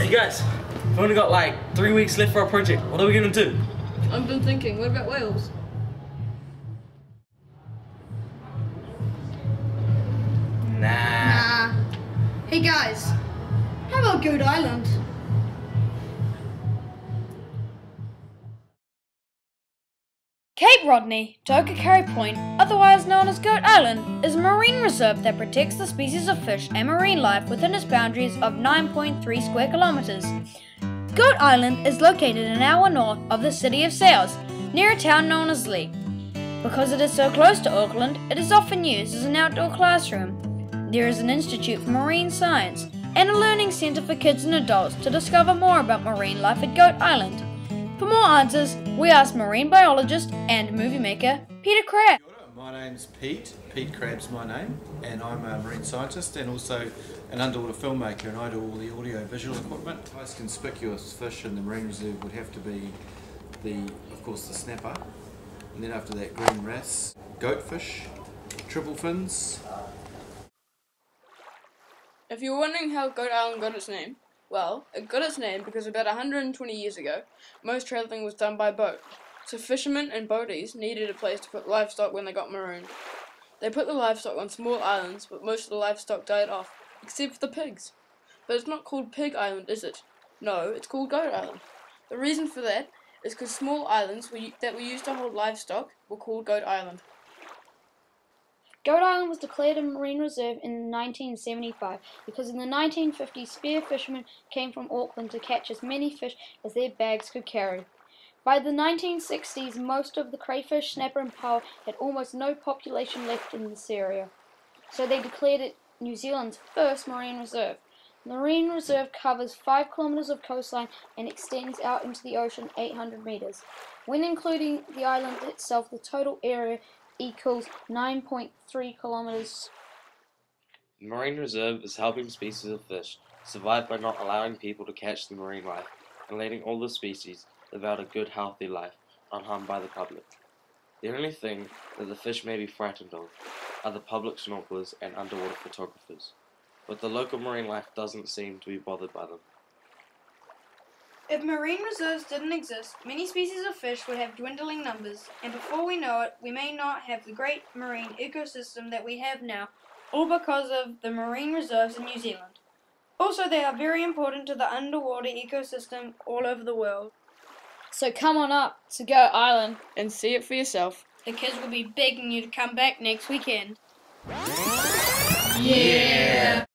Hey guys, we've only got like 3 weeks left for our project. What are we gonna do? I've been thinking, what about whales? Nah. Hey guys, how about Goat Island? Cape Rodney to Okakari Point, otherwise known as Goat Island, is a marine reserve that protects the species of fish and marine life within its boundaries of 9.3 square kilometres. Goat Island is located an hour north of the city of Sales, near a town known as Lee. Because it is so close to Auckland, it is often used as an outdoor classroom. There is an Institute for Marine Science and a learning centre for kids and adults to discover more about marine life at Goat Island. For more answers, we asked marine biologist and movie maker Peter Crabb. My name's Pete. Pete Crabb's my name, and I'm a marine scientist and also an underwater filmmaker, and I do all the audio-visual equipment. The most conspicuous fish in the marine reserve would have to be, of course, the snapper, and then after that, green wrasse, goatfish, triple fins. If you're wondering how Goat Island got its name, well, it got its name because about 120 years ago, most travelling was done by boat, so fishermen and boaties needed a place to put livestock when they got marooned. They put the livestock on small islands, but most of the livestock died off, except for the pigs. But it's not called Pig Island, is it? No, it's called Goat Island. The reason for that is because small islands that were used to hold livestock were called Goat Island. Goat Island was declared a marine reserve in 1975 because in the 1950s spear fishermen came from Auckland to catch as many fish as their bags could carry. By the 1960s, most of the crayfish, snapper and pole had almost no population left in this area, so they declared it New Zealand's first marine reserve. The marine reserve covers 5 kilometres of coastline and extends out into the ocean 800 metres. When including the island itself, the total area equals 9.3 kilometers. The marine reserve is helping species of fish survive by not allowing people to catch the marine life and letting all the species live out a good, healthy life unharmed by the public. The only thing that the fish may be frightened of are the public snorkelers and underwater photographers, but the local marine life doesn't seem to be bothered by them. If marine reserves didn't exist, many species of fish would have dwindling numbers, and before we know it, we may not have the great marine ecosystem that we have now, all because of the marine reserves in New Zealand. Also, they are very important to the underwater ecosystem all over the world. So come on up to Goat Island and see it for yourself. The kids will be begging you to come back next weekend. Yeah!